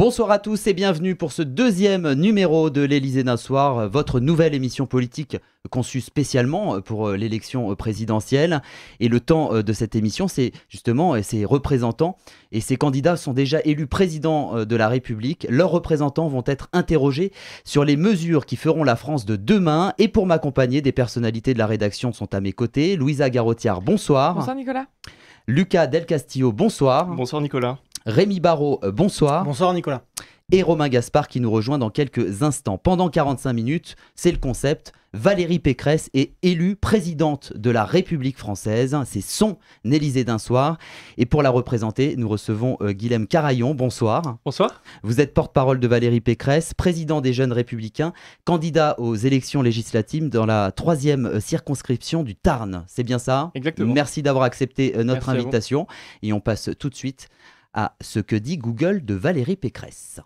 Bonsoir à tous et bienvenue pour ce deuxième numéro de L'Élysée d'un soir, votre nouvelle émission politique conçue spécialement pour l'élection présidentielle. Et le temps de cette émission, c'est justement ses représentants et ses candidats sont déjà élus président de la République. Leurs représentants vont être interrogés sur les mesures qui feront la France de demain. Et pour m'accompagner, des personnalités de la rédaction sont à mes côtés. Louisa Garrotiar, bonsoir. Bonsoir Nicolas. Lucas Del Castillo, bonsoir. Bonsoir Nicolas. Rémi Barrot, bonsoir. Bonsoir Nicolas. Et Romain Gaspard qui nous rejoint dans quelques instants. Pendant 45 minutes, c'est le concept. Valérie Pécresse est élue présidente de la République française. C'est son Élysée d'un soir. Et pour la représenter, nous recevons Guilhem Carayon. Bonsoir. Bonsoir. Vous êtes porte-parole de Valérie Pécresse, président des Jeunes Républicains, candidat aux élections législatives dans la 3e circonscription du Tarn. C'est bien ça? Exactement. Merci d'avoir accepté notre invitation. Et on passe tout de suite à ce que dit Google de Valérie Pécresse.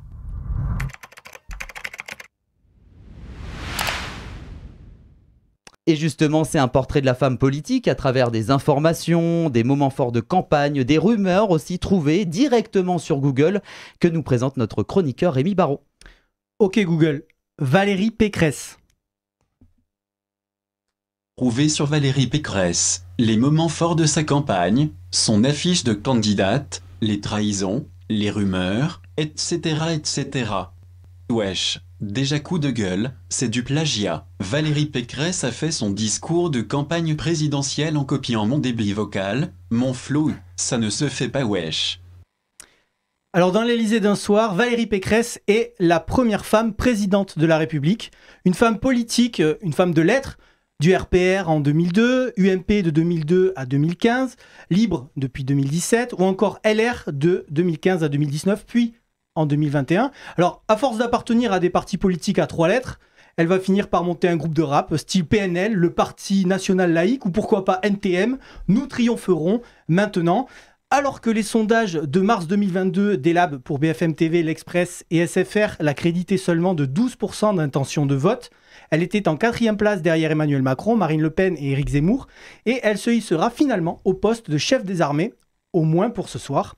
Et justement, c'est un portrait de la femme politique à travers des informations, des moments forts de campagne, des rumeurs aussi trouvées directement sur Google que nous présente notre chroniqueur Rémi Barrot. Ok Google, Valérie Pécresse. Trouvez sur Valérie Pécresse les moments forts de sa campagne, son affiche de candidate, les trahisons, les rumeurs, etc. etc. Wesh, déjà coup de gueule, c'est du plagiat. Valérie Pécresse a fait son discours de campagne présidentielle en copiant mon débit vocal, mon flow, ça ne se fait pas wesh. Alors dans l'Élysée d'un soir, Valérie Pécresse est la première femme présidente de la République, une femme politique, une femme de lettres, du RPR en 2002, UMP de 2002 à 2015, Libre depuis 2017, ou encore LR de 2015 à 2019, puis en 2021. Alors, à force d'appartenir à des partis politiques à 3 lettres, elle va finir par monter un groupe de rap, style PNL, le Parti National Laïque, ou pourquoi pas NTM, nous triompherons maintenant. Alors que les sondages de mars 2022 d'Elab pour BFM TV, L'Express et SFR l'accréditaient seulement de 12% d'intention de vote, elle était en 4e place derrière Emmanuel Macron, Marine Le Pen et Éric Zemmour, et elle se hissera finalement au poste de chef des armées, au moins pour ce soir.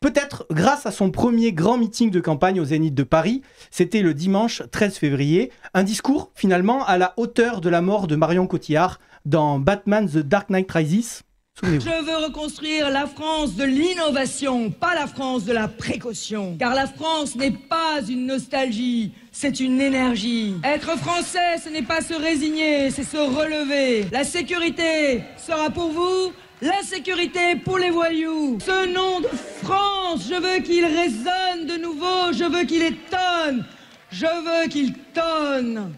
Peut-être grâce à son premier grand meeting de campagne au Zénith de Paris, c'était le dimanche 13 février, un discours finalement à la hauteur de la mort de Marion Cotillard dans Batman The Dark Knight Rises. Je veux reconstruire la France de l'innovation, pas la France de la précaution. Car la France n'est pas une nostalgie, c'est une énergie. Être français, ce n'est pas se résigner, c'est se relever. La sécurité sera pour vous, la sécurité pour les voyous. Ce nom de France, je veux qu'il résonne de nouveau, je veux qu'il étonne, je veux qu'il tonne.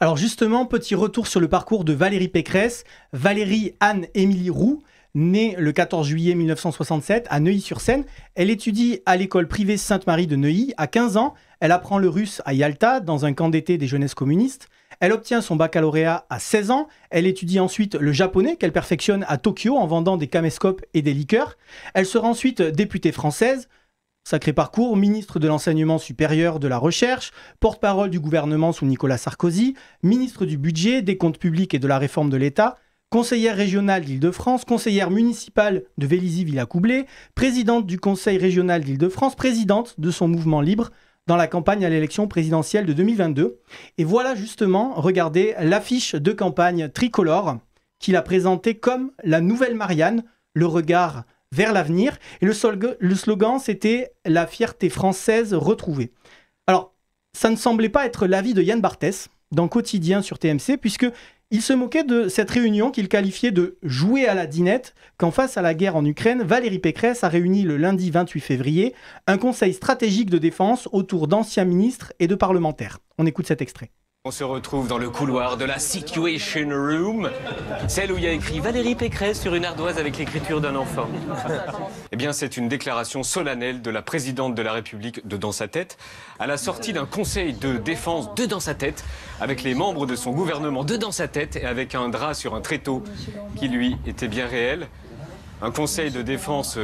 Alors justement, petit retour sur le parcours de Valérie Pécresse. Valérie Anne-Émilie Roux, née le 14 juillet 1967 à Neuilly-sur-Seine, elle étudie à l'école privée Sainte-Marie de Neuilly. À 15 ans, elle apprend le russe à Yalta, dans un camp d'été des jeunesses communistes. Elle obtient son baccalauréat à 16 ans. Elle étudie ensuite le japonais qu'elle perfectionne à Tokyo en vendant des caméscopes et des liqueurs. Elle sera ensuite députée française. Sacré parcours, ministre de l'enseignement supérieur de la recherche, porte-parole du gouvernement sous Nicolas Sarkozy, ministre du budget, des comptes publics et de la réforme de l'État, conseillère régionale d'Île-de-France, conseillère municipale de Vélizy-Villacoublay, présidente du conseil régional d'Île-de-France, présidente de son mouvement libre dans la campagne à l'élection présidentielle de 2022. Et voilà justement, regardez, l'affiche de campagne tricolore qu'il a présentée comme la nouvelle Marianne, le regard vers l'avenir, et le slogan c'était « La fierté française retrouvée ». Alors, ça ne semblait pas être l'avis de Yann Barthès, dans Quotidien sur TMC, puisqu'il se moquait de cette réunion qu'il qualifiait de « jouer à la dinette », qu'en face à la guerre en Ukraine, Valérie Pécresse a réuni le lundi 28 février un conseil stratégique de défense autour d'anciens ministres et de parlementaires. On écoute cet extrait. On se retrouve dans le couloir de la Situation Room, celle où il y a écrit Valérie Pécresse sur une ardoise avec l'écriture d'un enfant. Eh bien, c'est une déclaration solennelle de la présidente de la République de Dans sa tête, à la sortie d'un conseil de défense de Dans sa tête, avec les membres de son gouvernement de Dans sa tête et avec un drap sur un tréteau qui, lui, était bien réel. Un conseil de défense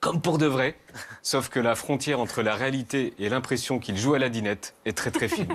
comme pour de vrai, sauf que la frontière entre la réalité et l'impression qu'il joue à la dinette est très très fine.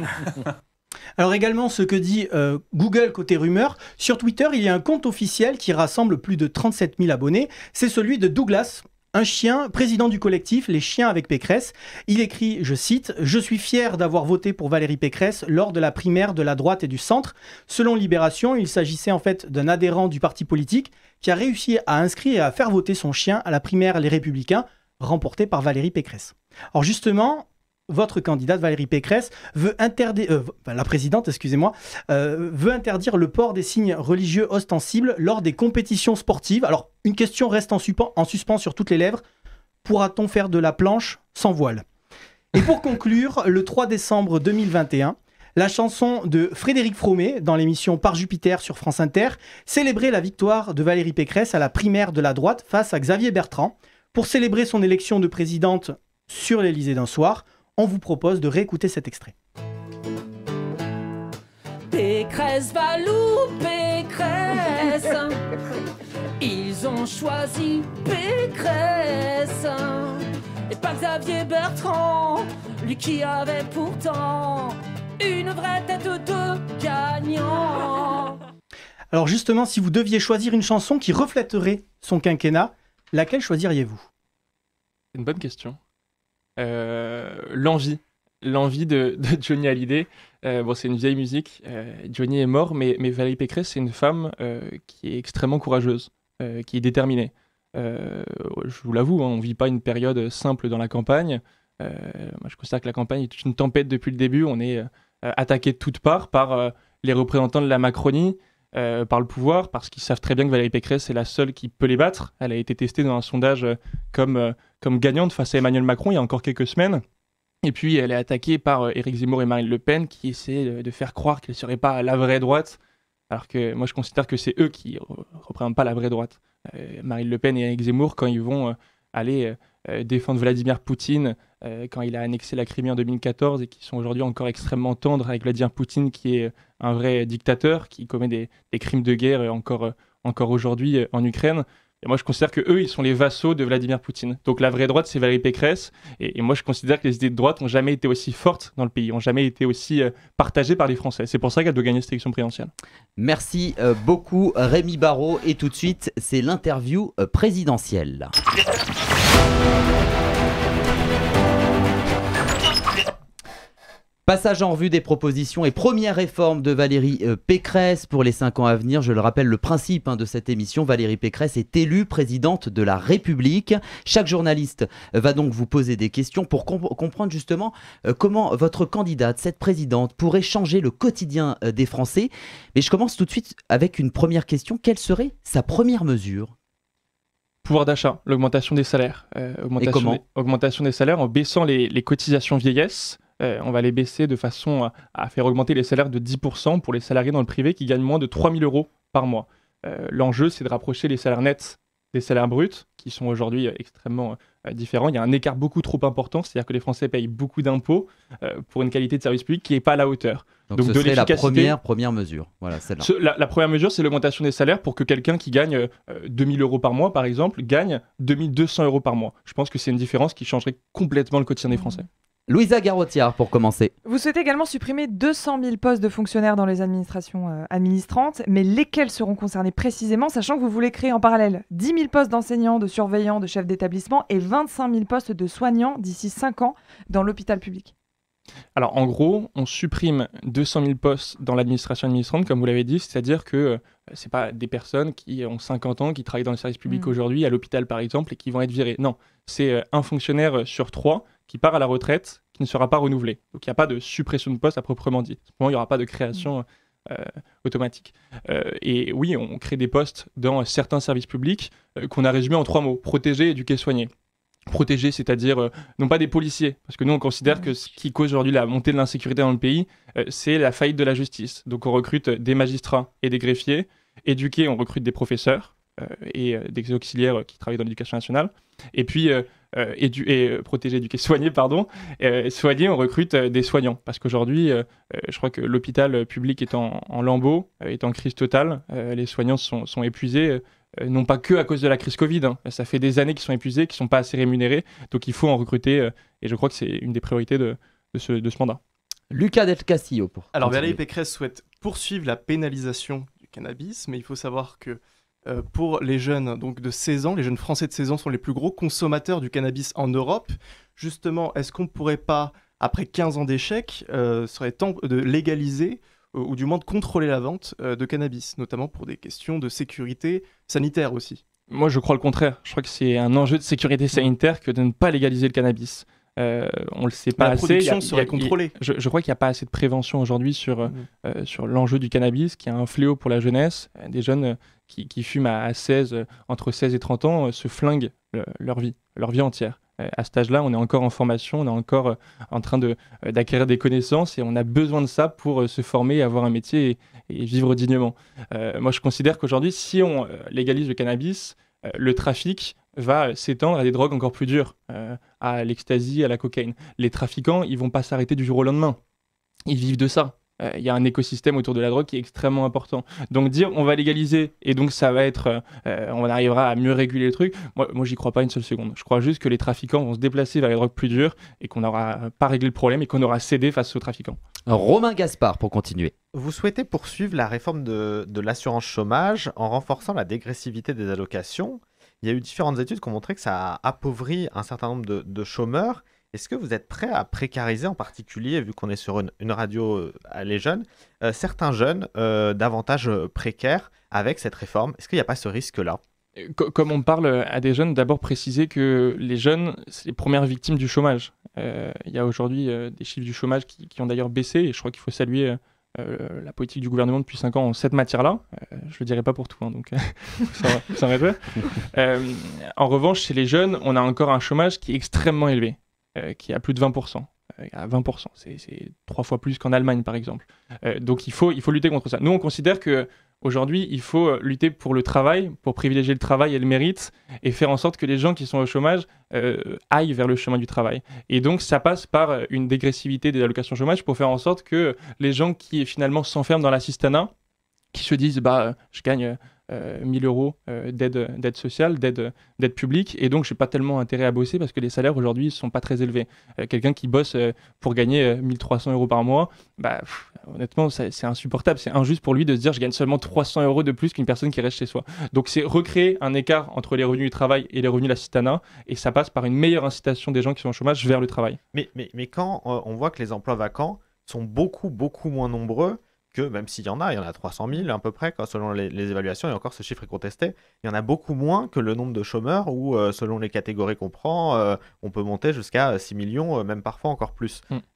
Alors également ce que dit Google côté rumeur, sur Twitter il y a un compte officiel qui rassemble plus de 37 000 abonnés, c'est celui de Douglas, un chien, président du collectif Les Chiens avec Pécresse. Il écrit, je cite, « Je suis fier d'avoir voté pour Valérie Pécresse lors de la primaire de la droite et du centre. » Selon Libération, il s'agissait en fait d'un adhérent du parti politique qui a réussi à inscrire et à faire voter son chien à la primaire Les Républicains, remportée par Valérie Pécresse. Alors justement, votre candidate Valérie Pécresse veut interdire, la présidente, excusez-moi, veut interdire le port des signes religieux ostensibles lors des compétitions sportives. Alors, une question reste en suspens sur toutes les lèvres. Pourra-t-on faire de la planche sans voile? Et pour conclure, le 3 décembre 2021, la chanson de Frédéric Fromet dans l'émission Par Jupiter sur France Inter célébrait la victoire de Valérie Pécresse à la primaire de la droite face à Xavier Bertrand. Pour célébrer son élection de présidente sur l'Élysée d'un soir, on vous propose de réécouter cet extrait. Pécresse va louper Pécresse. Ils ont choisi Pécresse. Et pas Xavier Bertrand, lui qui avait pourtant une vraie tête de gagnant. Alors justement, si vous deviez choisir une chanson qui reflèterait son quinquennat, laquelle choisiriez-vous? C'est une bonne question. L'envie de Johnny Hallyday. Bon, c'est une vieille musique. Johnny est mort, mais Valérie Pécresse, c'est une femme qui est extrêmement courageuse, qui est déterminée. Je vous l'avoue, hein, on ne vit pas une période simple dans la campagne. Moi, je considère que la campagne est une tempête depuis le début. On est attaqué de toutes parts par les représentants de la Macronie, par le pouvoir, parce qu'ils savent très bien que Valérie Pécresse est la seule qui peut les battre. Elle a été testée dans un sondage comme gagnante face à Emmanuel Macron il y a encore quelques semaines. Et puis elle est attaquée par Éric Zemmour et Marine Le Pen qui essaient de faire croire qu'elle ne serait pas la vraie droite, alors que moi je considère que c'est eux qui ne représentent pas la vraie droite. Marine Le Pen et Éric Zemmour, quand ils vont aller défendre Vladimir Poutine, quand il a annexé la Crimée en 2014 et qui sont aujourd'hui encore extrêmement tendres avec Vladimir Poutine qui est un vrai dictateur, qui commet des crimes de guerre encore aujourd'hui en Ukraine. Et moi je considère qu'eux, ils sont les vassaux de Vladimir Poutine. Donc la vraie droite, c'est Valérie Pécresse. Et moi je considère que les idées de droite n'ont jamais été aussi fortes dans le pays, n'ont jamais été aussi partagées par les Français. C'est pour ça qu'elle doit gagner cette élection présidentielle. Merci beaucoup Rémi Barrot. Et tout de suite, c'est l'interview présidentielle. Passage en revue des propositions et première réforme de Valérie Pécresse pour les 5 ans à venir. Je le rappelle, le principe de cette émission, Valérie Pécresse est élue présidente de la République. Chaque journaliste va donc vous poser des questions pour comprendre justement comment votre candidate, cette présidente, pourrait changer le quotidien des Français. Mais je commence tout de suite avec une première question. Quelle serait sa première mesure ? Pouvoir d'achat, l'augmentation des salaires. Augmentation des salaires en baissant les cotisations vieillesse. On va les baisser de façon à faire augmenter les salaires de 10% pour les salariés dans le privé qui gagnent moins de 3 000 € par mois. L'enjeu, c'est de rapprocher les salaires nets des salaires bruts, qui sont aujourd'hui extrêmement différents. Il y a un écart beaucoup trop important, c'est-à-dire que les Français payent beaucoup d'impôts pour une qualité de service public qui n'est pas à la hauteur. Donc ce serait la première mesure. Voilà, celle-là. La première mesure, c'est l'augmentation des salaires pour que quelqu'un qui gagne 2 000 € par mois, par exemple, gagne 2 200 € par mois. Je pense que c'est une différence qui changerait complètement le quotidien des Français. Louisa Garrotiar, pour commencer. Vous souhaitez également supprimer 200 000 postes de fonctionnaires dans les administrations administrantes, mais lesquels seront concernés précisément, sachant que vous voulez créer en parallèle 10 000 postes d'enseignants, de surveillants, de chefs d'établissement et 25 000 postes de soignants d'ici 5 ans dans l'hôpital public? Alors en gros, on supprime 200 000 postes dans l'administration administrante, comme vous l'avez dit, c'est-à-dire que ce n'est pas des personnes qui ont 50 ans, qui travaillent dans le service public aujourd'hui, à l'hôpital par exemple, et qui vont être virées. Non, c'est un fonctionnaire sur 3 qui part à la retraite, qui ne sera pas renouvelé. Donc il n'y a pas de suppression de poste à proprement dit. Simplement, il n'y aura pas de création automatique. Et oui, on crée des postes dans certains services publics qu'on a résumés en 3 mots. Protéger, éduquer, soigner. Protéger, c'est-à-dire non pas des policiers, parce que nous on considère que ce qui cause aujourd'hui la montée de l'insécurité dans le pays, c'est la faillite de la justice. Donc on recrute des magistrats et des greffiers. Éduquer, on recrute des professeurs et des auxiliaires qui travaillent dans l'éducation nationale. Et puis protéger, éduquer, soigner, pardon. Soigner, on recrute des soignants. Parce qu'aujourd'hui, je crois que l'hôpital public est en lambeaux, est en crise totale. Les soignants sont épuisés, non pas que à cause de la crise Covid. Hein. Ça fait des années qu'ils sont épuisés, qu'ils ne sont pas assez rémunérés. Donc il faut en recruter. Et je crois que c'est une des priorités de ce mandat. Lucas Del Castillo. Alors Valérie Pécresse souhaite poursuivre la pénalisation du cannabis. Mais il faut savoir que pour les jeunes donc, de 16 ans. Les jeunes français de 16 ans sont les plus gros consommateurs du cannabis en Europe. Justement, est-ce qu'on ne pourrait pas, après 15 ans d'échec, serait temps de légaliser ou du moins de contrôler la vente de cannabis, notamment pour des questions de sécurité sanitaire aussi? Moi, je crois le contraire. Je crois que c'est un enjeu de sécurité sanitaire que de ne pas légaliser le cannabis. On le sait pas assez. La production serait contrôlée. Je crois qu'il n'y a pas assez de prévention aujourd'hui sur, sur l'enjeu du cannabis, qui est un fléau pour la jeunesse. Des jeunes qui fument à 16, entre 16 et 30 ans, se flinguent leur vie entière. À cet âge-là, on est encore en formation, on est encore en train d'acquérir des connaissances et on a besoin de ça pour se former, avoir un métier et vivre dignement. Moi, je considère qu'aujourd'hui, si on légalise le cannabis, le trafic va s'étendre à des drogues encore plus dures, à l'ecstasy, à la cocaïne. Les trafiquants, ils ne vont pas s'arrêter du jour au lendemain. Ils vivent de ça. Il y a un écosystème autour de la drogue qui est extrêmement important. Donc dire on va légaliser et donc ça va être, on arrivera à mieux réguler le truc, moi j'y crois pas une seule seconde. Je crois juste que les trafiquants vont se déplacer vers les drogues plus dures et qu'on n'aura pas réglé le problème et qu'on aura cédé face aux trafiquants. Romain Gaspard pour continuer. Vous souhaitez poursuivre la réforme de l'assurance chômage en renforçant la dégressivité des allocations. Il y a eu différentes études qui ont montré que ça a appauvri un certain nombre de chômeurs. Est-ce que vous êtes prêt à précariser en particulier, vu qu'on est sur une radio les jeunes, certains jeunes davantage précaires avec cette réforme? Est-ce qu'il n'y a pas ce risque-là? Comme on parle à des jeunes, d'abord préciser que les jeunes, c'est les premières victimes du chômage. Il y a aujourd'hui des chiffres du chômage qui ont d'ailleurs baissé, et je crois qu'il faut saluer la politique du gouvernement depuis 5 ans en cette matière-là. Je le dirai pas pour tout, hein, donc sans rêver. En revanche, chez les jeunes, on a encore un chômage qui est extrêmement élevé, qui est à plus de 20%. À 20%, c'est 3 fois plus qu'en Allemagne, par exemple. Donc il faut lutter contre ça. Nous, on considère qu'aujourd'hui, il faut lutter pour le travail, pour privilégier le travail et le mérite, et faire en sorte que les gens qui sont au chômage aillent vers le chemin du travail. Et donc, ça passe par une dégressivité des allocations chômage pour faire en sorte que les gens qui, finalement, s'enferment dans l'assistanat, qui se disent « bah, je gagne 1 000 euros d'aide sociale, d'aide publique, et donc je n'ai pas tellement intérêt à bosser parce que les salaires aujourd'hui ne sont pas très élevés. Quelqu'un qui bosse pour gagner 1 300 euros par mois, bah, honnêtement, c'est insupportable, c'est injuste pour lui de se dire je gagne seulement 300 euros de plus qu'une personne qui reste chez soi. Donc c'est recréer un écart entre les revenus du travail et les revenus de l'assistanat, et ça passe par une meilleure incitation des gens qui sont au chômage vers le travail. Mais quand on voit que les emplois vacants sont beaucoup moins nombreux, que même s'il y en a, il y en a 300 000 à peu près, quoi, selon les évaluations, et encore ce chiffre est contesté, il y en a beaucoup moins que le nombre de chômeurs où, selon les catégories qu'on prend, on peut monter jusqu'à 6 millions, même parfois encore plus. Il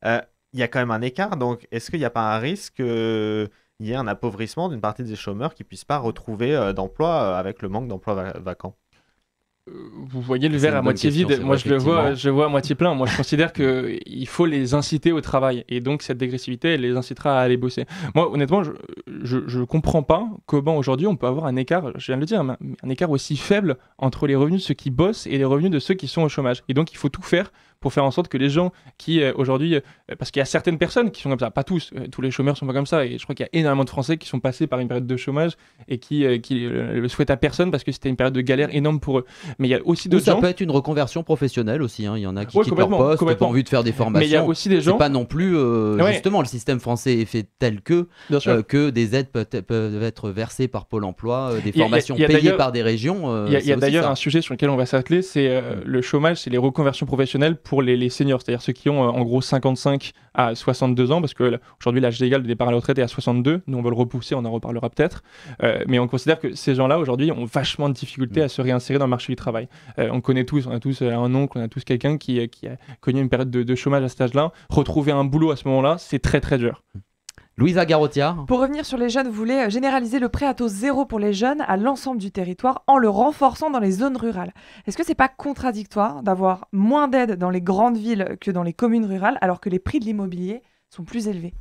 y a quand même un écart, donc est-ce qu'il n'y a pas un risque qu'il y ait un appauvrissement d'une partie des chômeurs qui ne puissent pas retrouver d'emploi avec le manque d'emplois vacants? Vous voyez le verre à moitié vide, moi je le vois à moitié plein. Moi je considère qu'il faut les inciter au travail et donc cette dégressivité elle les incitera à aller bosser. Moi honnêtement je comprends pas comment aujourd'hui on peut avoir un écart, je viens de le dire, mais un écart aussi faible entre les revenus de ceux qui bossent et les revenus de ceux qui sont au chômage. Et donc il faut tout faire pour faire en sorte que les gens qui aujourd'hui, parce qu'il y a certaines personnes qui sont comme ça, pas tous, tous les chômeurs sont pas comme ça, et je crois qu'il y a énormément de Français qui sont passés par une période de chômage et qui le souhaitent à personne parce que c'était une période de galère énorme pour eux. Mais il y a aussi d'autres gens... Ça peut être une reconversion professionnelle aussi, hein. Il y en a qui quittent leur poste, qui ont envie de faire des formations. Mais il y a aussi des gens... C'est pas non plus... Justement, le système français est fait tel que des aides peuvent être versées par Pôle emploi, des formations payées par des régions. Il y a d'ailleurs un sujet sur lequel on va s'atteler, c'est le chômage, c'est les reconversions professionnelles pour les seniors, c'est-à-dire ceux qui ont en gros 55 à 62 ans, parce qu'aujourd'hui l'âge légal de départ à la retraite est à 62, nous on veut le repousser, on en reparlera peut-être, mais on considère que ces gens-là aujourd'hui ont vachement de difficultés à se réinsérer dans le marché du travail. On connaît tous, on a tous un oncle, on a tous quelqu'un qui a connu une période de chômage à cet âge-là. Retrouver un boulot à ce moment-là, c'est très dur. Louisa Garrotiar. Pour revenir sur les jeunes, vous voulez généraliser le prêt à taux zéro pour les jeunes à l'ensemble du territoire en le renforçant dans les zones rurales. Est-ce que c'est pas contradictoire d'avoir moins d'aide dans les grandes villes que dans les communes rurales alors que les prix de l'immobilier sont plus élevés?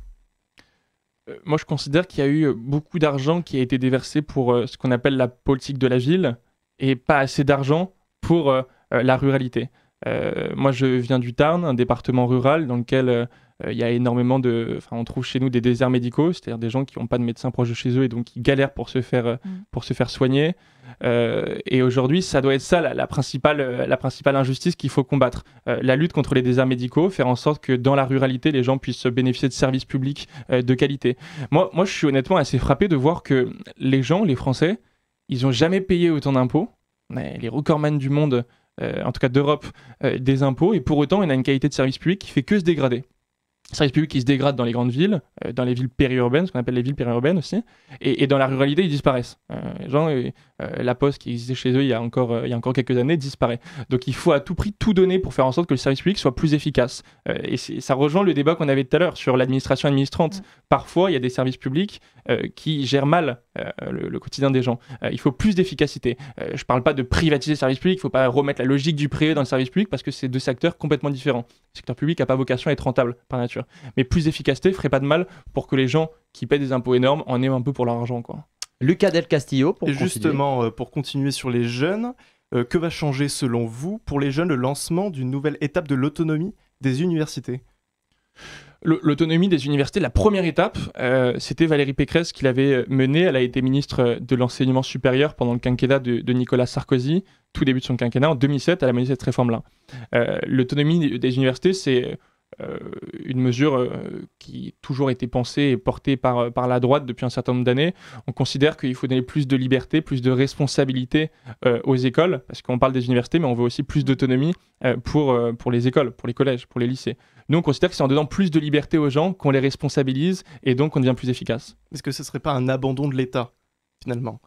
Moi, je considère qu'il y a eu beaucoup d'argent qui a été déversé pour ce qu'on appelle la politique de la ville et pas assez d'argent pour la ruralité. Moi, je viens du Tarn, un département rural dans lequel... il y a énormément de... Enfin, on trouve chez nous des déserts médicaux, c'est-à-dire des gens qui n'ont pas de médecin proche de chez eux et donc qui galèrent pour se faire soigner. Et aujourd'hui, ça doit être ça la principale injustice qu'il faut combattre. La lutte contre les déserts médicaux, faire en sorte que dans la ruralité, les gens puissent bénéficier de services publics de qualité. Moi, je suis honnêtement assez frappé de voir que les gens, les Français, Ils n'ont jamais payé autant d'impôts. On est les recordman du monde, en tout cas d'Europe, des impôts. Et pour autant, on a une qualité de service public qui ne fait que se dégrader. Service public qui se dégrade dans les grandes villes, dans les villes périurbaines, ce qu'on appelle les villes périurbaines aussi, et dans la ruralité, ils disparaissent. La poste qui existait chez eux il y a encore quelques années disparaît. Donc il faut à tout prix tout donner pour faire en sorte que le service public soit plus efficace. Et ça rejoint le débat qu'on avait tout à l'heure sur l'administration administrante. Mmh. Parfois, il y a des services publics qui gèrent mal le quotidien des gens. Il faut plus d'efficacité. Je ne parle pas de privatiser le service public, il ne faut pas remettre la logique du privé dans le service public parce que c'est deux secteurs complètement différents. Le secteur public n'a pas vocation à être rentable par nature. Mais plus d'efficacité ne ferait pas de mal pour que les gens qui paient des impôts énormes en aient un peu pour leur argent, quoi. Lucas Del Castillo, pour continuer. Justement, pour continuer sur les jeunes, que va changer selon vous pour les jeunes le lancement d'une nouvelle étape de l'autonomie des universités ? L'autonomie des universités, la première étape, c'était Valérie Pécresse qui l'avait menée. Elle a été ministre de l'enseignement supérieur pendant le quinquennat de Nicolas Sarkozy, tout début de son quinquennat. En 2007, elle a mené cette réforme-là. L'autonomie des universités, c'est... une mesure qui a toujours été pensée et portée par la droite depuis un certain nombre d'années. On considère qu'il faut donner plus de liberté, plus de responsabilité aux écoles, parce qu'on parle des universités, mais on veut aussi plus d'autonomie pour les écoles, pour les collèges, pour les lycées. Nous, on considère que c'est en donnant plus de liberté aux gens qu'on les responsabilise et donc on devient plus efficace. Est-ce que ce ne serait pas un abandon de l'État, finalement ?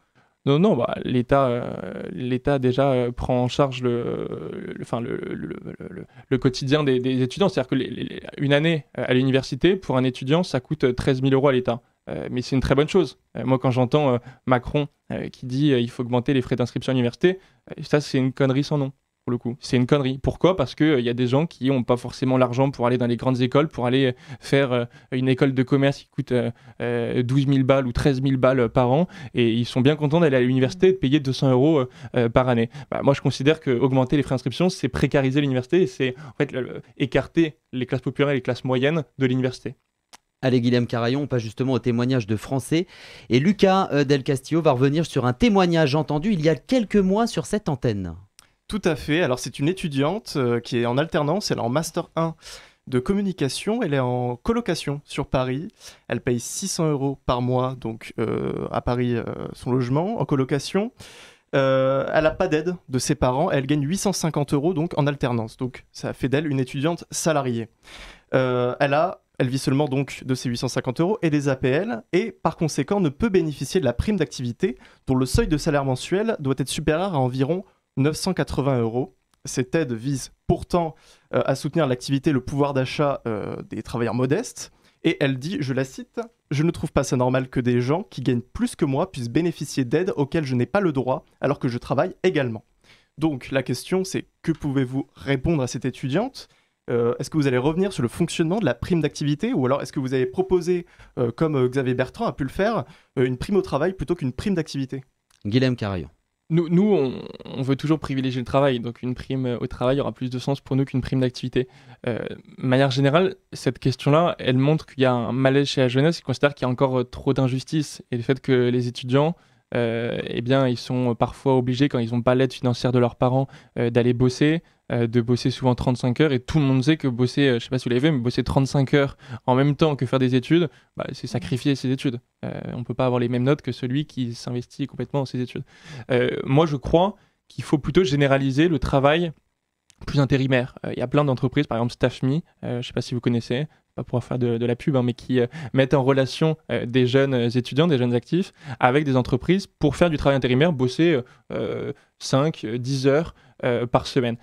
Non, non, bah, l'État déjà prend en charge le quotidien des étudiants. C'est-à-dire qu'une année à l'université, pour un étudiant, ça coûte 13 000 € à l'État. Mais c'est une très bonne chose. Moi, quand j'entends Macron qui dit qu'il faut augmenter les frais d'inscription à l'université, ça, c'est une connerie sans nom, pour le coup. C'est une connerie. Pourquoi ? Parce qu'il y a des gens qui n'ont pas forcément l'argent pour aller dans les grandes écoles, pour aller faire une école de commerce qui coûte 12 000 balles ou 13 000 balles par an, et ils sont bien contents d'aller à l'université et de payer 200 € par année. Bah, moi, je considère qu'augmenter les frais d'inscription, c'est précariser l'université, et c'est en fait écarter les classes populaires et les classes moyennes de l'université. Allez, Guilhem Carayon, on passe justement au témoignage de Français. Et Lucas Del Castillo va revenir sur un témoignage entendu il y a quelques mois sur cette antenne. Tout à fait. Alors, c'est une étudiante qui est en alternance. Elle est en Master 1 de communication. Elle est en colocation sur Paris. Elle paye 600 € par mois, donc à Paris, son logement en colocation. Elle n'a pas d'aide de ses parents. Elle gagne 850 € donc, en alternance. Donc, ça fait d'elle une étudiante salariée. Elle vit seulement donc de ses 850 € et des APL et par conséquent ne peut bénéficier de la prime d'activité dont le seuil de salaire mensuel doit être supérieur à environ 980 €. Cette aide vise pourtant à soutenir l'activité et le pouvoir d'achat des travailleurs modestes. Et elle dit, je la cite, « Je ne trouve pas ça normal que des gens qui gagnent plus que moi puissent bénéficier d'aides auxquelles je n'ai pas le droit alors que je travaille également. » Donc la question c'est, que pouvez-vous répondre à cette étudiante ? Est-ce que vous allez revenir sur le fonctionnement de la prime d'activité ou alors est-ce que vous avez proposé, comme Xavier Bertrand a pu le faire, une prime au travail plutôt qu'une prime d'activité ? Guilhem Carayon. Nous, on veut toujours privilégier le travail, donc une prime au travail aura plus de sens pour nous qu'une prime d'activité. De manière générale, cette question-là, elle montre qu'il y a un malaise chez la jeunesse, qui considère qu'il y a encore trop d'injustice, et le fait que les étudiants, eh bien, ils sont parfois obligés, quand ils n'ont pas l'aide financière de leurs parents, d'aller bosser, de bosser souvent 35 heures, et tout le monde sait que bosser, je ne sais pas si vous l'avez vu, mais bosser 35 heures en même temps que faire des études, bah, c'est sacrifier ses études. On ne peut pas avoir les mêmes notes que celui qui s'investit complètement dans ses études. Moi, je crois qu'il faut plutôt généraliser le travail plus intérimaire. Il y a plein d'entreprises, par exemple StaffMe, je ne sais pas si vous connaissez, pas pour faire de la pub, hein, mais qui mettent en relation des jeunes étudiants, des jeunes actifs, avec des entreprises pour faire du travail intérimaire, bosser 5-10 heures par semaine.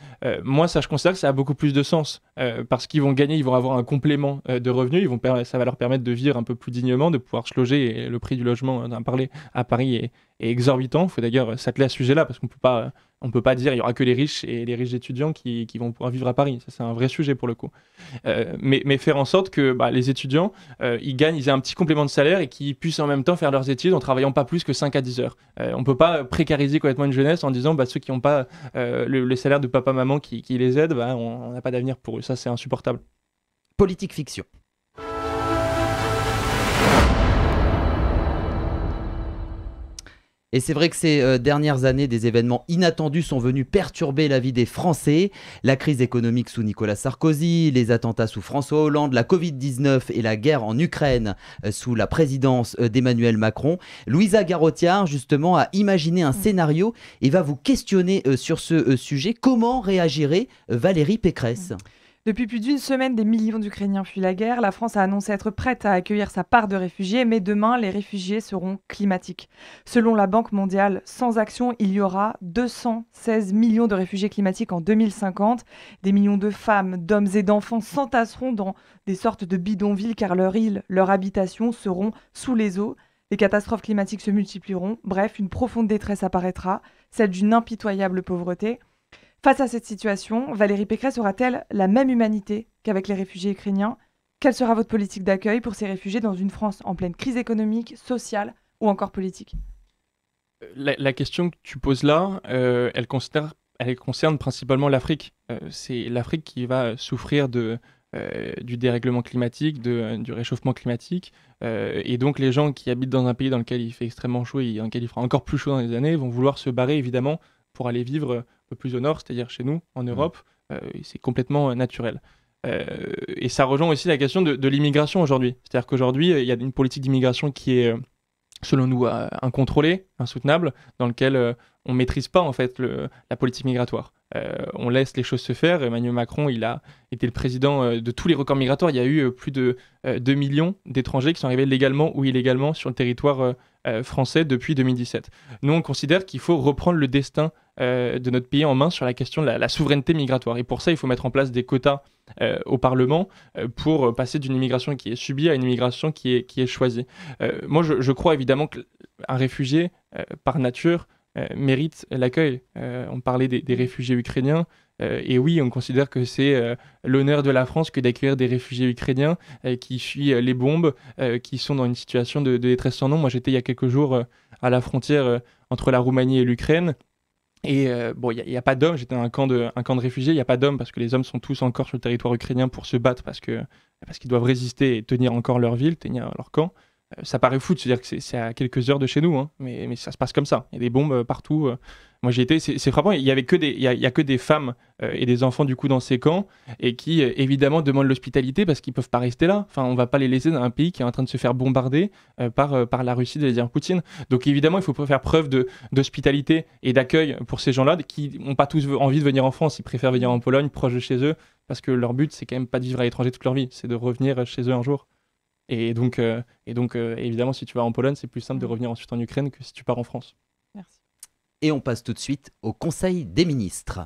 Moi, ça, je considère que ça a beaucoup plus de sens, parce qu'ils vont gagner, ils vont avoir un complément de revenus, ça va leur permettre de vivre un peu plus dignement, de pouvoir se loger, et le prix du logement, on en a parlé, à Paris est exorbitant. Il faut d'ailleurs s'atteler à ce sujet-là, parce qu'on ne peut pas dire qu'il n'y aura que les riches et les riches étudiants qui vont pouvoir vivre à Paris. Ça, c'est un vrai sujet pour le coup. Mais faire en sorte que les étudiants, ils aient un petit complément de salaire et qu'ils puissent en même temps faire leurs études en travaillant pas plus que 5 à 10 heures. On ne peut pas précariser complètement une jeunesse en disant ceux qui n'ont pas les salaires de papa-maman qui les aident, on n'a pas d'avenir pour eux. Ça, c'est insupportable. Politique fiction. Et c'est vrai que ces dernières années, des événements inattendus sont venus perturber la vie des Français. La crise économique sous Nicolas Sarkozy, les attentats sous François Hollande, la Covid-19 et la guerre en Ukraine sous la présidence d'Emmanuel Macron. Louisa Garrotiar, justement, a imaginé un scénario et va vous questionner sur ce sujet. Comment réagirait Valérie Pécresse ? Depuis plus d'une semaine, des millions d'Ukrainiens fuient la guerre. La France a annoncé être prête à accueillir sa part de réfugiés, mais demain, les réfugiés seront climatiques. Selon la Banque mondiale, sans action, il y aura 216 millions de réfugiés climatiques en 2050. Des millions de femmes, d'hommes et d'enfants s'entasseront dans des sortes de bidonvilles car leur île, leur habitation seront sous les eaux. Les catastrophes climatiques se multiplieront. Bref, une profonde détresse apparaîtra, celle d'une impitoyable pauvreté. Face à cette situation, Valérie Pécresse aura-t-elle la même humanité qu'avec les réfugiés ukrainiens? Quelle sera votre politique d'accueil pour ces réfugiés dans une France en pleine crise économique, sociale ou encore politique? La question que tu poses là, elle concerne principalement l'Afrique. C'est l'Afrique qui va souffrir du dérèglement climatique, du réchauffement climatique. Et donc les gens qui habitent dans un pays dans lequel il fait extrêmement chaud et dans lequel il fera encore plus chaud dans les années vont vouloir se barrer évidemment pour aller vivre un peu plus au nord, c'est-à-dire chez nous, en Europe. C'est complètement naturel. Et ça rejoint aussi la question de l'immigration aujourd'hui. C'est-à-dire qu'aujourd'hui, il y a une politique d'immigration qui est, selon nous, incontrôlée, insoutenable, dans laquelle on ne maîtrise pas en fait, la politique migratoire. On laisse les choses se faire. Emmanuel Macron, il a été le président de tous les records migratoires. Il y a eu plus de 2 millions d'étrangers qui sont arrivés légalement ou illégalement sur le territoire français depuis 2017. Nous, on considère qu'il faut reprendre le destin de notre pays en main sur la question de la souveraineté migratoire. Et pour ça, il faut mettre en place des quotas au Parlement pour passer d'une immigration qui est subie à une immigration qui est choisie. Moi, je crois évidemment qu'un réfugié, par nature, mérite l'accueil. On parlait des réfugiés ukrainiens, et oui, on considère que c'est l'honneur de la France que d'accueillir des réfugiés ukrainiens qui fuient les bombes, qui sont dans une situation de détresse sans nom. Moi, j'étais il y a quelques jours à la frontière entre la Roumanie et l'Ukraine, et bon, il n'y a pas d'hommes, j'étais dans un camp de réfugiés, il n'y a pas d'hommes parce que les hommes sont tous encore sur le territoire ukrainien pour se battre parce qu'ils doivent résister et tenir encore leur ville, tenir leur camp. Ça paraît fou de se dire que c'est à quelques heures de chez nous, hein, mais ça se passe comme ça. Il y a des bombes partout. Moi, j'y étais, c'est frappant. Il y a que des femmes et des enfants du coup dans ces camps et qui évidemment demandent l'hospitalité parce qu'ils peuvent pas rester là. Enfin, on va pas les laisser dans un pays qui est en train de se faire bombarder par la Russie de Vladimir Poutine. Donc évidemment, il faut faire preuve d'hospitalité et d'accueil pour ces gens-là qui n'ont pas tous envie de venir en France. Ils préfèrent venir en Pologne, proche de chez eux, parce que leur but c'est quand même pas de vivre à l'étranger toute leur vie, c'est de revenir chez eux un jour. Et donc, évidemment, si tu vas en Pologne, c'est plus simple de revenir ensuite en Ukraine que si tu pars en France. Merci. Et on passe tout de suite au Conseil des ministres.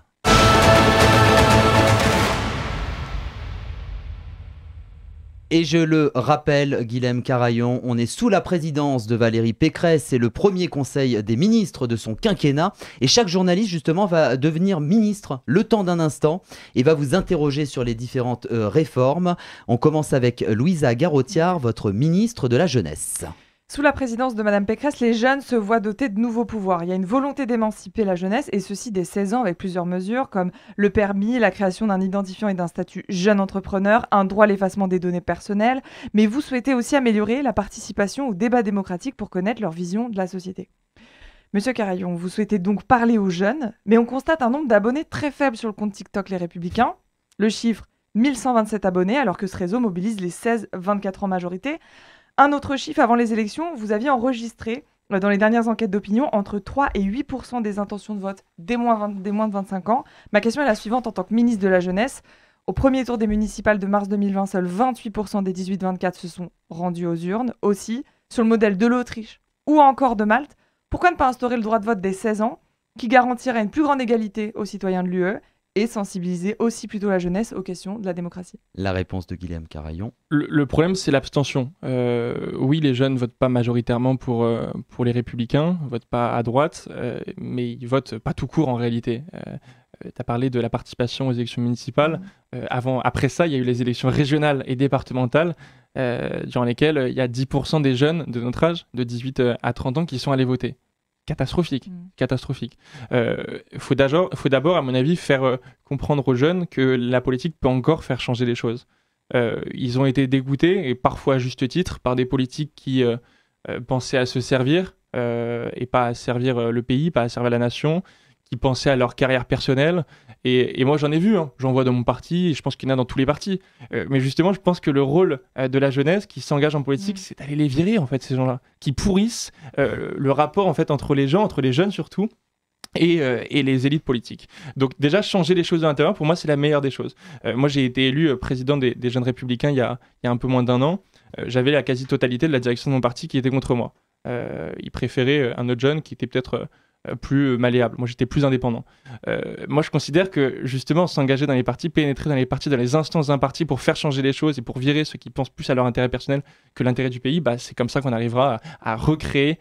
Et je le rappelle, Guilhem Carayon, on est sous la présidence de Valérie Pécresse, c'est le premier conseil des ministres de son quinquennat. Et chaque journaliste, justement, va devenir ministre le temps d'un instant et va vous interroger sur les différentes réformes. On commence avec Louisa Garrotiar, votre ministre de la Jeunesse. Sous la présidence de Mme Pécresse, les jeunes se voient dotés de nouveaux pouvoirs. Il y a une volonté d'émanciper la jeunesse, et ceci dès 16 ans, avec plusieurs mesures comme le permis, la création d'un identifiant et d'un statut jeune entrepreneur, un droit à l'effacement des données personnelles. Mais vous souhaitez aussi améliorer la participation au débat démocratique pour connaître leur vision de la société. Monsieur Carayon, vous souhaitez donc parler aux jeunes, mais on constate un nombre d'abonnés très faible sur le compte TikTok Les Républicains. Le chiffre, 1127 abonnés, alors que ce réseau mobilise les 16-24 ans en majorité. Un autre chiffre, avant les élections, vous aviez enregistré, dans les dernières enquêtes d'opinion, entre 3 et 8% des intentions de vote des moins de 25 ans. Ma question est la suivante en tant que ministre de la Jeunesse. Au premier tour des municipales de mars 2020, seuls 28% des 18-24 se sont rendus aux urnes. Aussi, sur le modèle de l'Autriche ou encore de Malte, pourquoi ne pas instaurer le droit de vote dès 16 ans, qui garantirait une plus grande égalité aux citoyens de l'UE ? Et sensibiliser aussi plutôt la jeunesse aux questions de la démocratie. La réponse de Guilhem Carayon. Le problème, c'est l'abstention. Oui, les jeunes ne votent pas majoritairement pour les Républicains, ne votent pas à droite, mais ils ne votent pas tout court en réalité. Tu as parlé de la participation aux élections municipales. Après ça, il y a eu les élections régionales et départementales, durant lesquelles il y a 10% des jeunes de notre âge, de 18 à 30 ans, qui sont allés voter. Catastrophique, catastrophique. Faut d'abord, à mon avis, faire comprendre aux jeunes que la politique peut encore faire changer les choses. Ils ont été dégoûtés, et parfois à juste titre, par des politiques qui pensaient à se servir et pas à servir le pays, pas à servir la nation, qui pensaient à leur carrière personnelle. Et moi, j'en ai vu, hein. J'en vois dans mon parti, et je pense qu'il y en a dans tous les partis. Mais justement, je pense que le rôle de la jeunesse qui s'engage en politique, c'est d'aller les virer, en fait, ces gens-là, qui pourrissent le rapport, en fait, entre les gens, entre les jeunes surtout, et les élites politiques. Donc déjà, changer les choses de l'intérieur, pour moi, c'est la meilleure des choses. Moi, j'ai été élu président des Jeunes Républicains il y a un peu moins d'un an. J'avais la quasi-totalité de la direction de mon parti qui était contre moi. Ils préféraient un autre jeune qui était peut-être plus malléable. Moi, j'étais plus indépendant. Moi, je considère que, justement, s'engager dans les partis, pénétrer dans les partis, dans les instances d'un parti pour faire changer les choses et pour virer ceux qui pensent plus à leur intérêt personnel que l'intérêt du pays, bah, c'est comme ça qu'on arrivera à recréer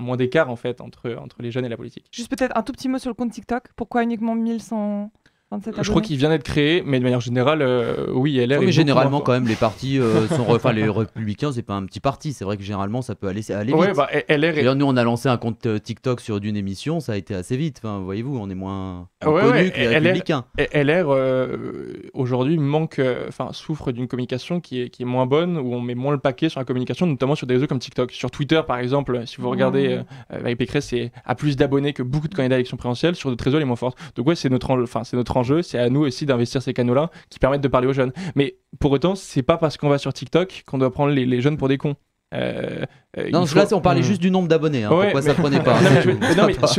moins d'écart, en fait, entre les jeunes et la politique. Juste peut-être un tout petit mot sur le compte TikTok. Pourquoi uniquement 1100 Je crois qu'il vient d'être créé, mais de manière générale, oui, LR... Oui, mais généralement, quand même, les partis sont... Enfin, les Républicains, c'est pas un petit parti. C'est vrai que généralement, ça peut aller vite. Ouais, bah, LR... Et nous, on a lancé un compte TikTok sur d'une émission, ça a été assez vite. Enfin, voyez-vous, on est moins connu que les Républicains. LR, aujourd'hui, souffre d'une communication qui est moins bonne, où on met moins le paquet sur la communication, notamment sur des réseaux comme TikTok. Sur Twitter, par exemple, si vous regardez Valérie Pécresse, a plus d'abonnés que beaucoup de candidats à l'élection présidentielle. Sur d'autres réseaux, elle est moins forte. Donc ouais, c'est notre enjeu, c'est à nous aussi d'investir ces canaux-là qui permettent de parler aux jeunes. Mais pour autant, c'est pas parce qu'on va sur TikTok qu'on doit prendre les jeunes pour des cons. Non, là, on parlait juste du nombre d'abonnés. Hein, ouais, pourquoi ça prenait pas?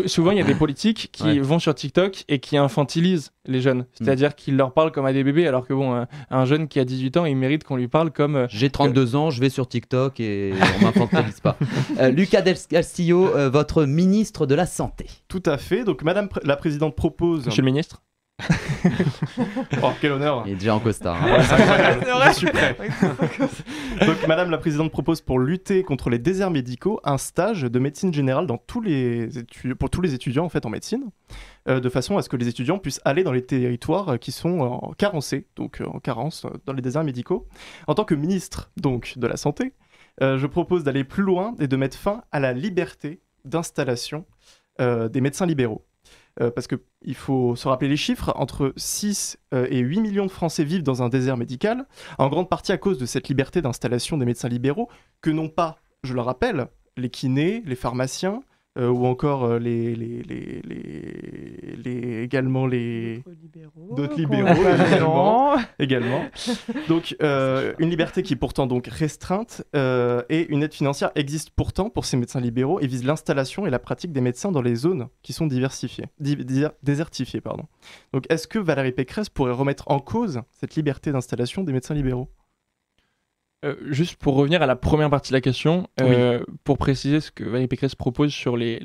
Souvent, il y a des politiques qui vont sur TikTok et qui infantilisent les jeunes. C'est-à-dire qu'ils leur parlent comme à des bébés, alors que bon, un jeune qui a 18 ans, il mérite qu'on lui parle comme... J'ai 32 ans, je vais sur TikTok et on m'infantilise pas. Lucas Del Castillo, votre ministre de la Santé. Tout à fait. Donc, Madame la Présidente propose... Monsieur le ministre. Oh, quel honneur! Il est déjà en costard. Hein. Je suis prêt. Donc, Madame la Présidente propose, pour lutter contre les déserts médicaux, un stage de médecine générale dans pour tous les étudiants en fait en médecine, de façon à ce que les étudiants puissent aller dans les territoires qui sont en carence dans les déserts médicaux. En tant que ministre donc de la Santé, je propose d'aller plus loin et de mettre fin à la liberté d'installation des médecins libéraux. Parce qu'il faut se rappeler les chiffres, entre 6 et 8 millions de Français vivent dans un désert médical, en grande partie à cause de cette liberté d'installation des médecins libéraux, que n'ont pas, je le rappelle, les kinés, les pharmaciens, ou encore les d'autres libéraux également. Donc une liberté qui est pourtant donc restreinte, et une aide financière existe pourtant pour ces médecins libéraux et vise l'installation et la pratique des médecins dans les zones qui sont désertifiées. Pardon. Donc est-ce que Valérie Pécresse pourrait remettre en cause cette liberté d'installation des médecins libéraux? Juste pour revenir à la première partie de la question, pour préciser ce que Valérie Pécresse propose sur les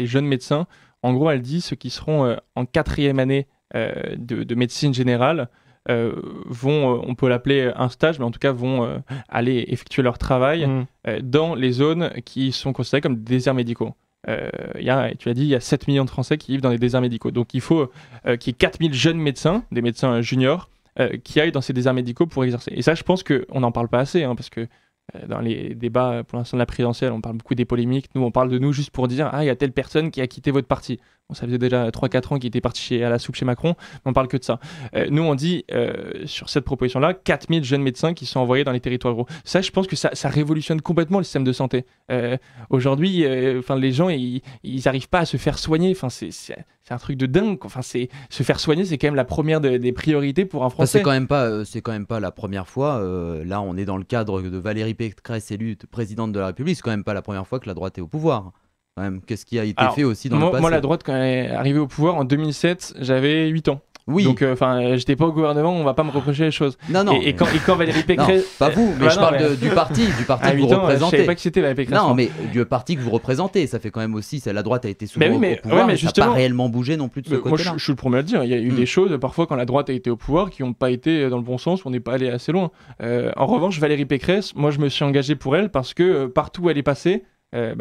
jeunes médecins, en gros elle dit ceux qui seront en quatrième année de médecine générale vont, on peut l'appeler un stage, mais en tout cas vont aller effectuer leur travail dans les zones qui sont considérées comme des déserts médicaux. Tu l'as dit, il y a 7 millions de Français qui vivent dans les déserts médicaux. Donc il faut qu'il y ait 4000 jeunes médecins, des médecins juniors, qui aillent dans ces déserts médicaux pour exercer. Et ça, je pense qu'on n'en parle pas assez, hein, parce que dans les débats, pour l'instant, de la présidentielle, on parle beaucoup des polémiques. Nous, on parle de nous juste pour dire « Ah, il y a telle personne qui a quitté votre parti ». Bon, ça faisait déjà 3-4 ans qu'il était parti à la soupe chez Macron, mais on parle que de ça. Nous, on dit, sur cette proposition-là, 4000 jeunes médecins qui sont envoyés dans les territoires ruraux. Ça, je pense que ça révolutionne complètement le système de santé. Aujourd'hui, les gens, ils n'arrivent pas à se faire soigner. C'est un truc de dingue. Se faire soigner, c'est quand même la première des priorités pour un Français. C'est quand même pas la première fois. Là, on est dans le cadre de Valérie Pécresse, élue présidente de la République. C'est quand même pas la première fois que la droite est au pouvoir. Qu'est-ce qui a été fait aussi dans le passé? Moi, la droite, quand elle est arrivée au pouvoir en 2007, j'avais 8 ans. Oui. Donc, j'étais pas au gouvernement, on va pas me reprocher les choses. Non. Et quand Valérie Pécresse... Non, pas vous, mais je parle du parti, que vous représentez. Je savais pas que c'était Valérie Pécresse. Non, mais du parti que vous représentez, ça fait quand même aussi... La droite a été souvent au pouvoir, mais ça n'a pas réellement bougé non plus de ce côté-là. Moi, je suis le premier à le dire. Il y a eu des choses, parfois, quand la droite a été au pouvoir, qui n'ont pas été dans le bon sens, on n'est pas allé assez loin. En revanche, Valérie Pécresse, moi, je me suis engagé pour elle parce que partout où elle est passée...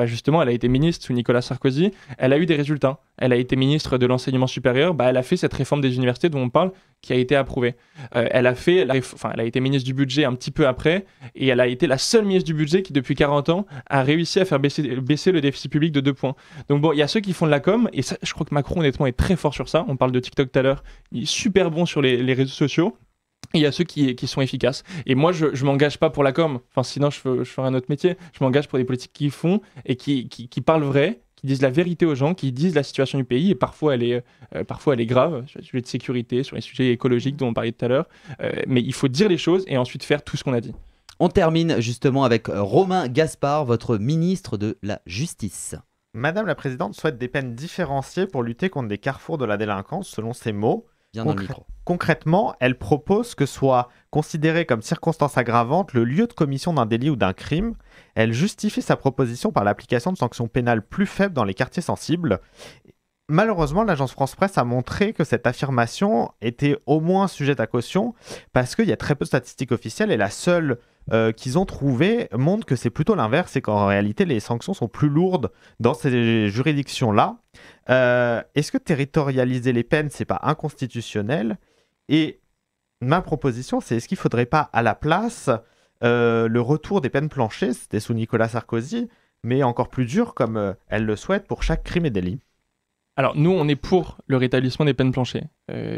justement, elle a été ministre sous Nicolas Sarkozy, elle a eu des résultats. Elle a été ministre de l'enseignement supérieur, elle a fait cette réforme des universités dont on parle, qui a été approuvée. Elle a été ministre du budget un petit peu après, et elle a été la seule ministre du budget qui, depuis 40 ans, a réussi à faire baisser le déficit public de 2 points. Donc bon, il y a ceux qui font de la com, et ça, je crois que Macron, honnêtement, est très fort sur ça. On parle de TikTok tout à l'heure, il est super bon sur les réseaux sociaux. il y a ceux qui sont efficaces. Et moi, je ne m'engage pas pour la com. Enfin, sinon, je ferais un autre métier. Je m'engage pour des politiques qui font et qui parlent vrai, qui disent la vérité aux gens, qui disent la situation du pays. Et parfois, elle est grave, sur les sujets de sécurité, sur les sujets écologiques dont on parlait tout à l'heure. Mais il faut dire les choses et ensuite faire tout ce qu'on a dit. On termine justement avec Romain Gaspard, votre ministre de la Justice. Madame la Présidente souhaite des peines différenciées pour lutter contre des carrefours de la délinquance, selon ses mots. Concrètement, elle propose que soit considéré comme circonstance aggravante le lieu de commission d'un délit ou d'un crime. Elle justifie sa proposition par l'application de sanctions pénales plus faibles dans les quartiers sensibles. Malheureusement, l'agence France-Presse a montré que cette affirmation était au moins sujette à caution parce qu'il y a très peu de statistiques officielles et la seule qu'ils ont trouvée montre que c'est plutôt l'inverse et qu'en réalité les sanctions sont plus lourdes dans ces juridictions-là. Est-ce que territorialiser les peines, c'est pas inconstitutionnel? Et ma proposition, c'est est-ce qu'il ne faudrait pas à la place le retour des peines planchées, c'était sous Nicolas Sarkozy, mais encore plus dur comme elle le souhaite pour chaque crime et délit? Alors nous, on est pour le rétablissement des peines planchées,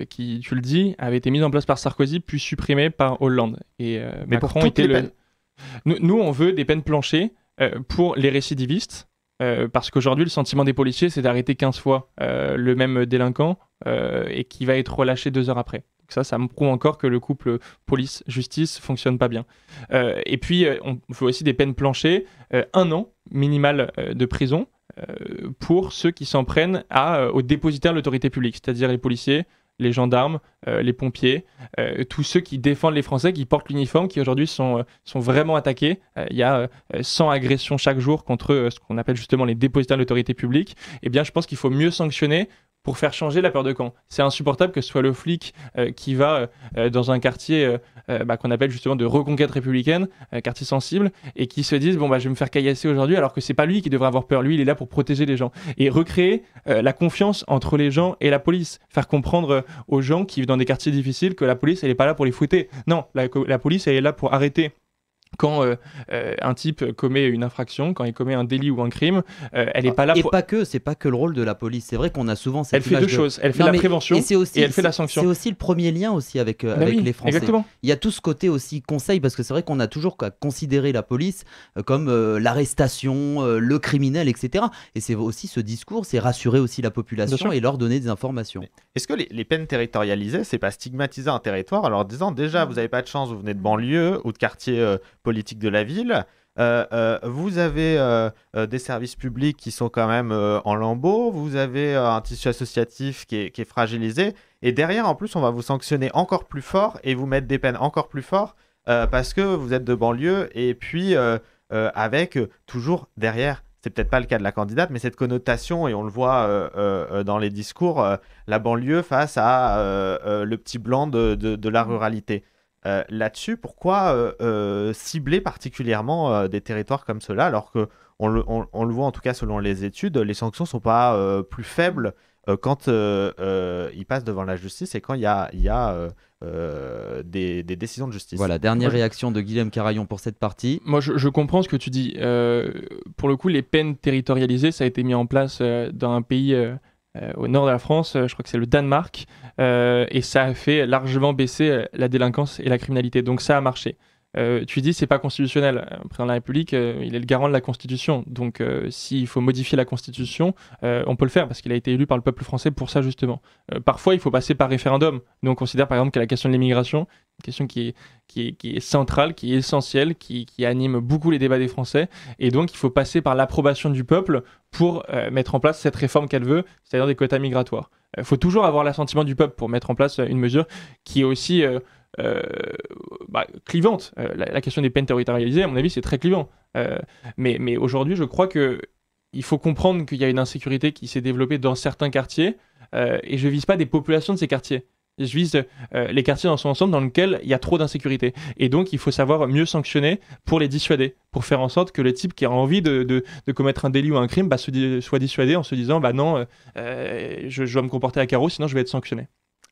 qui, tu le dis, avait été mise en place par Sarkozy, puis supprimée par Hollande. Et mais Macron pour toutes était les peines. Nous, on veut des peines planchées pour les récidivistes, parce qu'aujourd'hui, le sentiment des policiers, c'est d'arrêter 15 fois le même délinquant et qui va être relâché 2 heures après. Donc ça me prouve encore que le couple police-justice fonctionne pas bien. Et puis, on veut aussi des peines planchées, 1 an minimal de prison, pour ceux qui s'en prennent aux dépositaires de l'autorité publique, c'est-à-dire les policiers, les gendarmes, les pompiers, tous ceux qui défendent les Français, qui portent l'uniforme, qui aujourd'hui sont vraiment attaqués. Il y a 100 agressions chaque jour contre ce qu'on appelle justement les dépositaires de l'autorité publique. Eh bien, je pense qu'il faut mieux sanctionner pour faire changer la peur de camp. C'est insupportable que ce soit le flic qui va dans un quartier qu'on appelle justement de reconquête républicaine, quartier sensible, et qui se dise « bon, bah, je vais me faire caillasser aujourd'hui », alors que c'est pas lui qui devrait avoir peur. Lui, il est là pour protéger les gens. Et recréer la confiance entre les gens et la police. Faire comprendre aux gens qui vivent dans des quartiers difficiles que la police, elle n'est pas là pour les fouetter. Non, la police, elle est là pour arrêter. Quand un type commet une infraction, quand il commet un délit ou un crime, elle n'est pas là pour... Et pas que, c'est pas que le rôle de la police. C'est vrai qu'on a souvent cette image. Elle fait deux choses. Elle fait la prévention et elle fait la sanction. C'est aussi le premier lien aussi avec les Français. Exactement. Il y a tout ce côté aussi conseil, parce que c'est vrai qu'on a toujours considéré la police comme l'arrestation, le criminel, etc. Et c'est aussi ce discours, c'est rassurer aussi la population et leur donner des informations. Est-ce que les peines territorialisées, c'est pas stigmatiser un territoire en leur disant déjà vous n'avez pas de chance, vous venez de banlieue ou de quartier politique de la ville, vous avez des services publics qui sont quand même en lambeaux, vous avez un tissu associatif qui est fragilisé, et derrière en plus on va vous sanctionner encore plus fort et vous mettre des peines encore plus fortes parce que vous êtes de banlieue, et puis avec toujours derrière, c'est peut-être pas le cas de la candidate, mais cette connotation, et on le voit dans les discours, la banlieue face à le petit blanc de la ruralité. Là-dessus, pourquoi cibler particulièrement des territoires comme cela, alors que on le voit en tout cas selon les études, les sanctions ne sont pas plus faibles quand il passe devant la justice et quand il y a des décisions de justice. Voilà, dernière réaction de Guilhem Carayon pour cette partie. Moi, je comprends ce que tu dis. Pour le coup, les peines territorialisées, ça a été mis en place dans un pays... au nord de la France, je crois que c'est le Danemark, et ça a fait largement baisser la délinquance et la criminalité. Donc ça a marché. Tu dis c'est pas constitutionnel. Le président de la République, il est le garant de la Constitution. Donc s'il faut modifier la Constitution, on peut le faire parce qu'il a été élu par le peuple français pour ça justement. Parfois, il faut passer par référendum. Nous, on considère par exemple que la question de l'immigration, une question qui est centrale, qui est essentielle, qui anime beaucoup les débats des Français. Et donc, il faut passer par l'approbation du peuple pour mettre en place cette réforme qu'elle veut, c'est-à-dire des quotas migratoires. Il faut toujours avoir l'assentiment du peuple pour mettre en place une mesure qui est aussi... clivante. La question des peines territorialisées, à mon avis, c'est très clivant. Mais aujourd'hui, je crois qu'il faut comprendre qu'il y a une insécurité qui s'est développée dans certains quartiers, et je ne vise pas des populations de ces quartiers. Je vise les quartiers dans son ensemble dans lequel il y a trop d'insécurité. Et donc, il faut savoir mieux sanctionner pour les dissuader, pour faire en sorte que le type qui a envie de commettre un délit ou un crime soit dissuadé en se disant « bah non, je dois me comporter à carreau, sinon je vais être sanctionné ».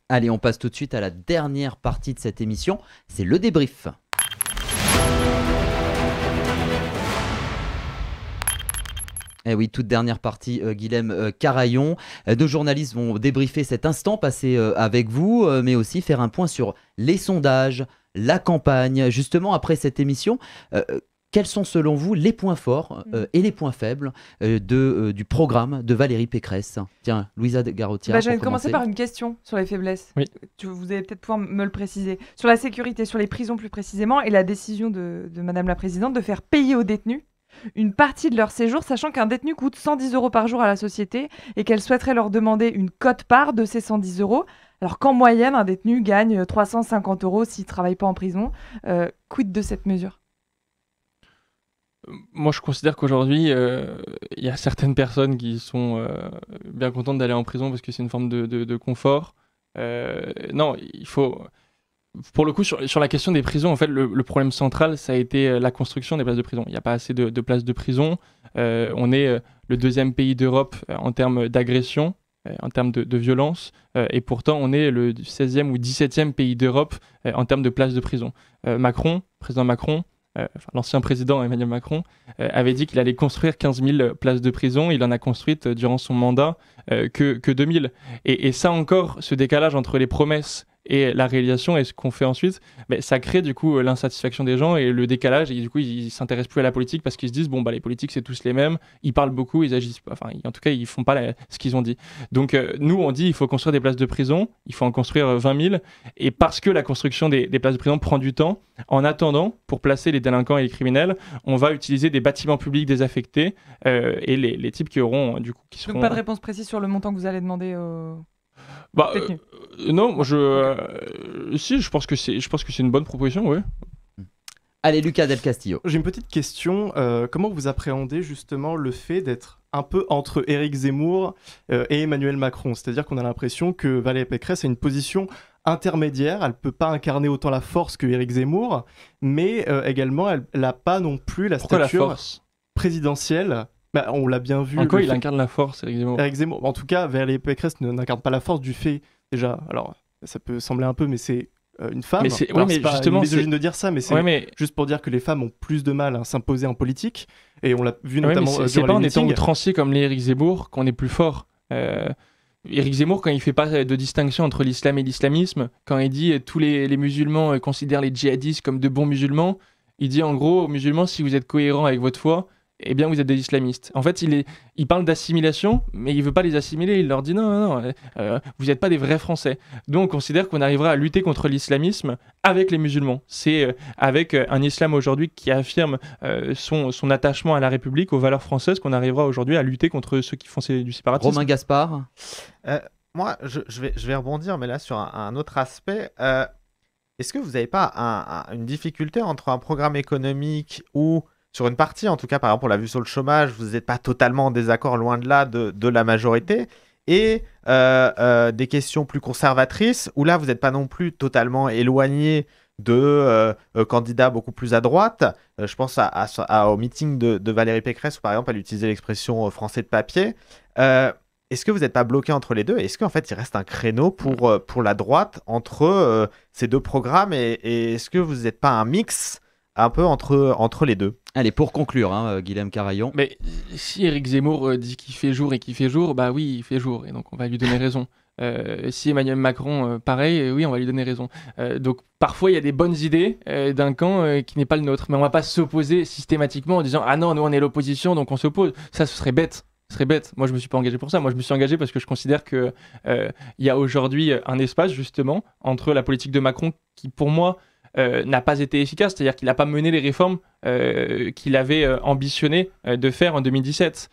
Allez, on passe tout de suite à la dernière partie de cette émission, c'est le débrief. Eh oui, toute dernière partie, Guilhem Carayon. Nos journalistes vont débriefer cet instant passé avec vous, mais aussi faire un point sur les sondages, la campagne. Justement, après cette émission, quels sont selon vous les points forts et les points faibles du programme de Valérie Pécresse? Tiens, Louisa Garrotiar. Je vais commencer par une question sur les faiblesses. Oui. Vous allez peut-être pouvoir me le préciser. Sur la sécurité, sur les prisons plus précisément, et la décision de Madame la Présidente de faire payer aux détenus une partie de leur séjour, sachant qu'un détenu coûte 110 € par jour à la société et qu'elle souhaiterait leur demander une quote-part de ces 110 €, alors qu'en moyenne, un détenu gagne 350 € s'il ne travaille pas en prison. Quid de cette mesure? Moi, je considère qu'aujourd'hui, y a certaines personnes qui sont bien contentes d'aller en prison parce que c'est une forme de confort. Non, il faut... Pour le coup, sur la question des prisons, en fait, le problème central, ça a été la construction des places de prison. Il n'y a pas assez de places de prison. On est le deuxième pays d'Europe en termes d'agression, en termes de violence, et pourtant, on est le 16e ou 17e pays d'Europe en termes de places de prison. L'ancien président Emmanuel Macron, avait dit qu'il allait construire 15 000 places de prison. Il en a construites durant son mandat que 2 000. Et ça encore, ce décalage entre les promesses et la réalisation et ce qu'on fait ensuite, ça crée du coup l'insatisfaction des gens et le décalage, et du coup ils s'intéressent plus à la politique parce qu'ils se disent les politiques c'est tous les mêmes, ils parlent beaucoup, ils agissent pas, en tout cas ils font pas ce qu'ils ont dit. Donc nous on dit il faut construire des places de prison, il faut en construire 20 000, et parce que la construction des places de prison prend du temps, en attendant pour placer les délinquants et les criminels, on va utiliser des bâtiments publics désaffectés et les types qui auront du coup... Qui seront... Donc pas de réponse précise sur le montant que vous allez demander aux... non, je pense que c'est une bonne proposition, oui. Allez, Lucas Del Castillo. J'ai une petite question. Comment vous appréhendez justement le fait d'être un peu entre Éric Zemmour et Emmanuel Macron? C'est-à-dire qu'on a l'impression que Valérie Pécresse a une position intermédiaire. Elle ne peut pas incarner autant la force que Éric Zemmour, mais également, elle n'a pas non plus la stature présidentielle. On l'a bien vu. En quoi il incarne la force, Éric Zemmour? Éric Zemmour, en tout cas, Valérie Pécresse n'incarne pas la force du fait, déjà, alors ça peut sembler un peu, mais c'est une femme. Mais c'est justement misogyne de dire ça, mais c'est juste pour dire que les femmes ont plus de mal à s'imposer en politique, et on l'a vu notamment durant les meetings. C'est pas en étant outrancier comme les Éric Zemmour qu'on est plus fort. Éric Zemmour, quand il fait pas de distinction entre l'islam et l'islamisme, quand il dit tous les musulmans considèrent les djihadistes comme de bons musulmans, il dit en gros aux musulmans, si vous êtes cohérents avec votre foi, eh bien vous êtes des islamistes. En fait, il parle d'assimilation, mais il veut pas les assimiler, il leur dit non, vous n'êtes pas des vrais Français. Donc on considère qu'on arrivera à lutter contre l'islamisme avec les musulmans. C'est avec un islam aujourd'hui qui affirme son attachement à la République, aux valeurs françaises, qu'on arrivera aujourd'hui à lutter contre ceux qui font du séparatisme. Romain Gaspard. Moi, je vais rebondir, mais là sur un autre aspect... Est-ce que vous n'avez pas une difficulté entre un programme économique où... Sur une partie, en tout cas, par exemple, on l'a vu sur le chômage, vous n'êtes pas totalement en désaccord, loin de là, de la majorité. Et des questions plus conservatrices, où là, vous n'êtes pas non plus totalement éloigné de candidats beaucoup plus à droite. Je pense au meeting de Valérie Pécresse, où par exemple, elle utilisait l'expression « français de papier ». Est-ce que vous n'êtes pas bloqué entre les deux? Est-ce qu'en fait, il reste un créneau pour la droite entre ces deux programmes? Et est-ce que vous n'êtes pas un mix un peu entre les deux? Allez, pour conclure, Guilhem Carayon. Mais si Éric Zemmour dit qu'il fait jour et qu'il fait jour, bah oui, il fait jour, et donc on va lui donner raison. Si Emmanuel Macron, pareil, oui, on va lui donner raison. Donc parfois, il y a des bonnes idées d'un camp qui n'est pas le nôtre, mais on ne va pas s'opposer systématiquement en disant « Ah non, nous, on est l'opposition, donc on s'oppose ». Ça, ce serait bête. Ce serait bête. Moi, je ne me suis pas engagé pour ça. Moi, je me suis engagé parce que je considère qu'il y a aujourd'hui un espace, justement, entre la politique de Macron qui, pour moi, n'a pas été efficace, c'est-à-dire qu'il n'a pas mené les réformes qu'il avait ambitionné de faire en 2017.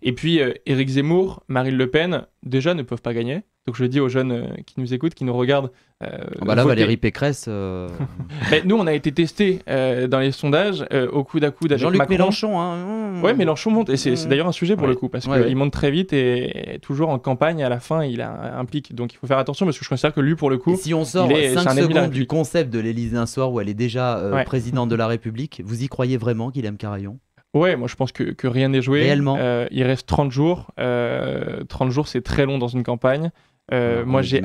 Et puis, Éric Zemmour, Marine Le Pen, déjà ne peuvent pas gagner. Donc je le dis aux jeunes qui nous écoutent, qui nous regardent. Là, voter. Valérie Pécresse... nous, on a été testés dans les sondages au coude à coude avec Macron. Jean-Luc Mélenchon. Oui, Mélenchon monte. Et c'est d'ailleurs un sujet pour le coup, parce qu'il monte très vite et toujours en campagne, à la fin, il implique. Donc il faut faire attention, parce que je considère que lui, pour le coup... Et si on sort 5 secondes du concept de l'Élysée d'un soir où elle est déjà présidente de la République, vous y croyez vraiment, Guilhem Carayon? Ouais, moi je pense que rien n'est joué. Réellement. Il reste 30 jours. 30 jours, c'est très long dans une campagne. Moi, j'ai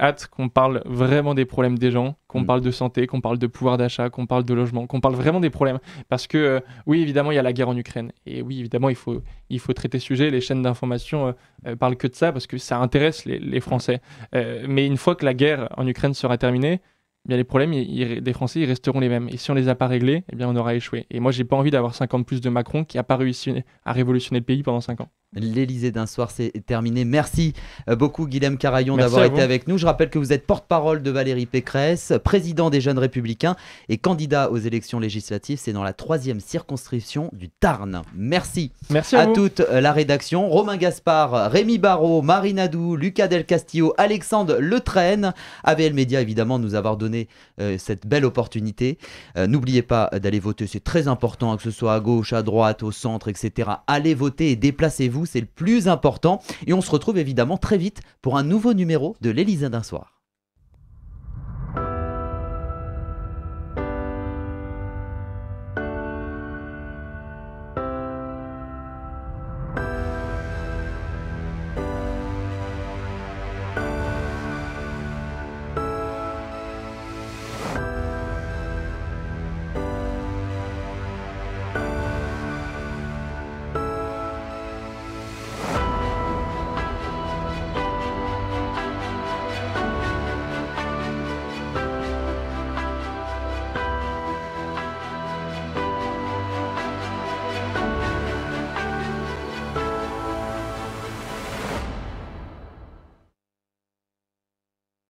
hâte qu'on parle vraiment des problèmes des gens, qu'on parle de santé, qu'on parle de pouvoir d'achat, qu'on parle de logement, qu'on parle vraiment des problèmes. Parce que oui, évidemment, il y a la guerre en Ukraine. Et oui, évidemment, il faut traiter ce sujet. Les chaînes d'information parlent que de ça parce que ça intéresse les Français. Mais une fois que la guerre en Ukraine sera terminée, eh bien, les problèmes des Français, ils resteront les mêmes. Et si on ne les a pas réglés, eh bien, on aura échoué. Et moi, j'ai pas envie d'avoir 5 ans de plus de Macron qui n'a pas réussi à révolutionner le pays pendant 5 ans. L'Élysée d'un soir, c'est terminé. Merci beaucoup Guilhem Carayon d'avoir été avec nous. Je rappelle que vous êtes porte-parole de Valérie Pécresse, président des Jeunes Républicains et candidat aux élections législatives. C'est dans la 3e circonscription du Tarn. Merci à toute la rédaction. Romain Gaspard, Rémi Barrot, Marine Adou, Lucas Del Castillo, Alexandre Le Traine, AVL Média évidemment nous avoir donné cette belle opportunité. N'oubliez pas d'aller voter, c'est très important, que ce soit à gauche, à droite, au centre, etc. Allez voter et déplacez-vous. C'est le plus important. Et on se retrouve évidemment très vite pour un nouveau numéro de L'Élysée d'un soir.